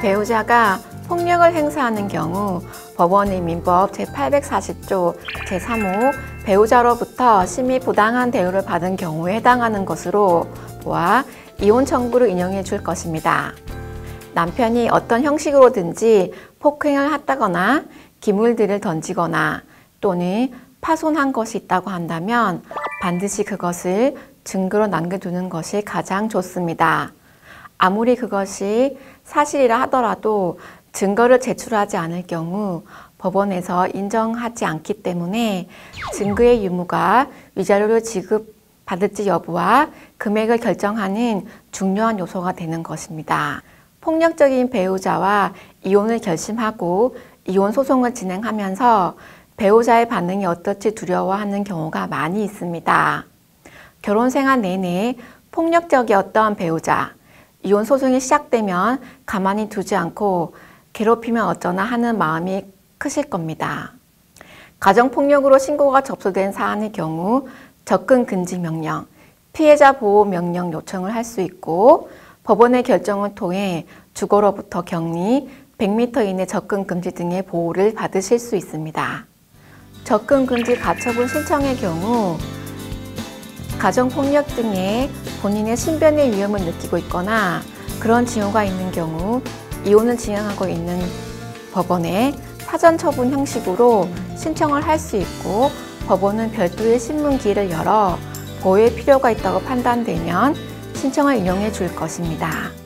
배우자가 폭력을 행사하는 경우 법원이 민법 제840조 제3호 배우자로부터 심히 부당한 대우를 받은 경우에 해당하는 것으로 보아 이혼 청구를 인용해 줄 것입니다. 남편이 어떤 형식으로든지 폭행을 했다거나 기물들을 던지거나 또는 파손한 것이 있다고 한다면 반드시 그것을 증거로 남겨두는 것이 가장 좋습니다. 아무리 그것이 사실이라 하더라도 증거를 제출하지 않을 경우 법원에서 인정하지 않기 때문에 증거의 유무가 위자료를 지급받을지 여부와 금액을 결정하는 중요한 요소가 되는 것입니다. 폭력적인 배우자와 이혼을 결심하고 이혼 소송을 진행하면서 배우자의 반응이 어떨지 두려워하는 경우가 많이 있습니다. 결혼 생활 내내 폭력적이었던 배우자, 이혼 소송이 시작되면 가만히 두지 않고 괴롭히면 어쩌나 하는 마음이 크실 겁니다. 가정폭력으로 신고가 접수된 사안의 경우 접근 금지 명령, 피해자 보호 명령 요청을 할 수 있고 법원의 결정을 통해 주거로부터 격리, 100m 이내 접근 금지 등의 보호를 받으실 수 있습니다. 접근 금지 가처분 신청의 경우 가정폭력 등의 본인의 신변의 위험을 느끼고 있거나 그런 징후가 있는 경우 이혼을 진행하고 있는 법원에 사전 처분 형식으로 신청을 할 수 있고 법원은 별도의 신문기를 열어 보호의 필요가 있다고 판단되면 신청을 인용해 줄 것입니다.